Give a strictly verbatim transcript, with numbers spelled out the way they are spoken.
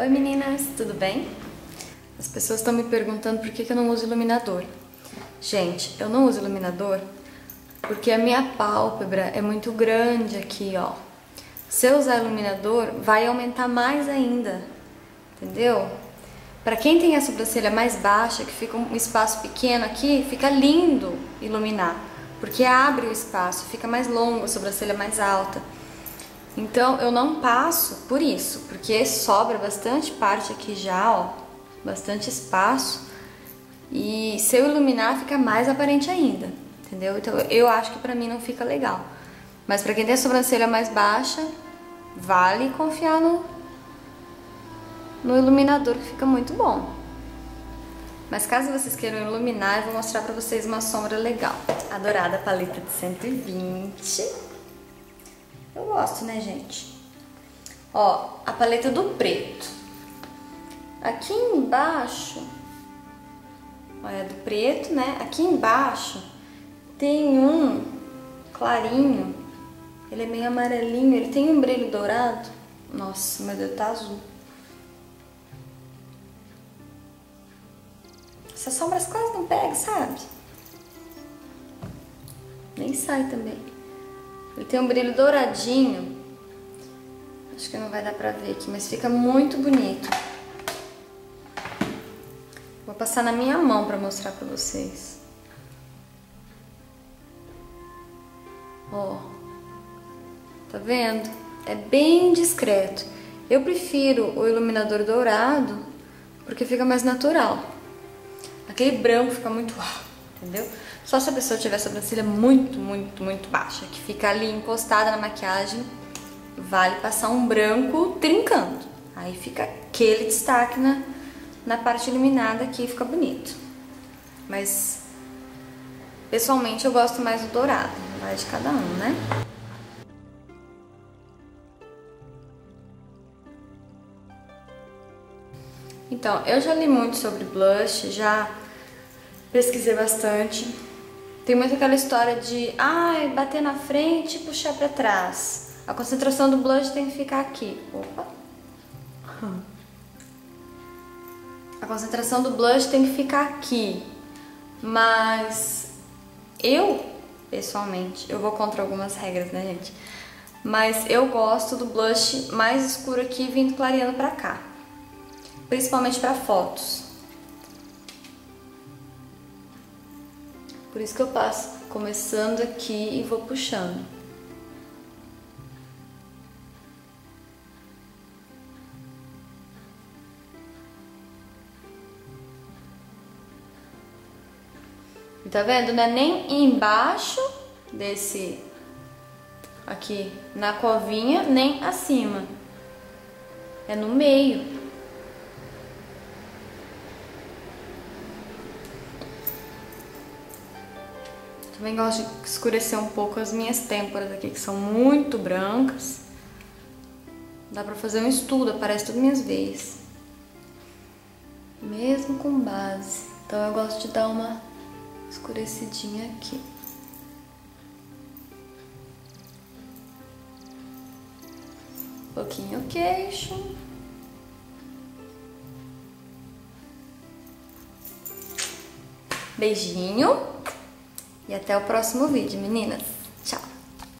Oi meninas, tudo bem? As pessoas estão me perguntando por que eu não uso iluminador. Gente, eu não uso iluminador porque a minha pálpebra é muito grande aqui, ó. Se eu usar iluminador, vai aumentar mais ainda, entendeu? Pra quem tem a sobrancelha mais baixa, que fica um espaço pequeno aqui, fica lindo iluminar, porque abre o espaço, fica mais longo, a sobrancelha mais alta. Então, eu não passo por isso, porque sobra bastante parte aqui já, ó, bastante espaço. E se eu iluminar, fica mais aparente ainda, entendeu? Então, eu acho que pra mim não fica legal. Mas pra quem tem a sobrancelha mais baixa, vale confiar no, no iluminador, que fica muito bom. Mas caso vocês queiram iluminar, eu vou mostrar pra vocês uma sombra legal. A dourada paleta de cento e vinte... Eu gosto, né, gente? Ó, a paleta do preto. Aqui embaixo, olha, do preto, né? Aqui embaixo tem um clarinho. Ele é meio amarelinho, ele tem um brilho dourado. Nossa, meu Deus, tá azul. Essas sombras quase não pegam, sabe? Nem sai também. Ele tem um brilho douradinho, acho que não vai dar pra ver aqui, mas fica muito bonito. Vou passar na minha mão pra mostrar pra vocês. Ó, tá vendo? É bem discreto. Eu prefiro o iluminador dourado porque fica mais natural. Aquele branco fica muito... entendeu? Só se a pessoa tiver a sobrancelha muito, muito, muito baixa, que fica ali encostada na maquiagem, vale passar um branco trincando. Aí fica aquele destaque na, na parte iluminada aqui, fica bonito. Mas, pessoalmente, eu gosto mais do dourado, vai de cada um, né? Então, eu já li muito sobre blush, já... pesquisei bastante. Tem muito aquela história de ai, ah, bater na frente e puxar pra trás. A concentração do blush tem que ficar aqui. Opa! A concentração do blush tem que ficar aqui. Mas eu, pessoalmente, eu vou contra algumas regras, né, gente? Mas eu gosto do blush mais escuro aqui, vindo clareando pra cá. Principalmente pra fotos. Por isso que eu passo começando aqui e vou puxando. E tá vendo, né? Nem embaixo desse aqui na covinha, nem acima. É no meio. Também gosto de escurecer um pouco as minhas têmporas aqui, que são muito brancas. Dá pra fazer um estudo, aparece todas minhas veias. Mesmo com base. Então eu gosto de dar uma escurecidinha aqui. Um pouquinho o queixo. Beijinho. E até o próximo vídeo, meninas!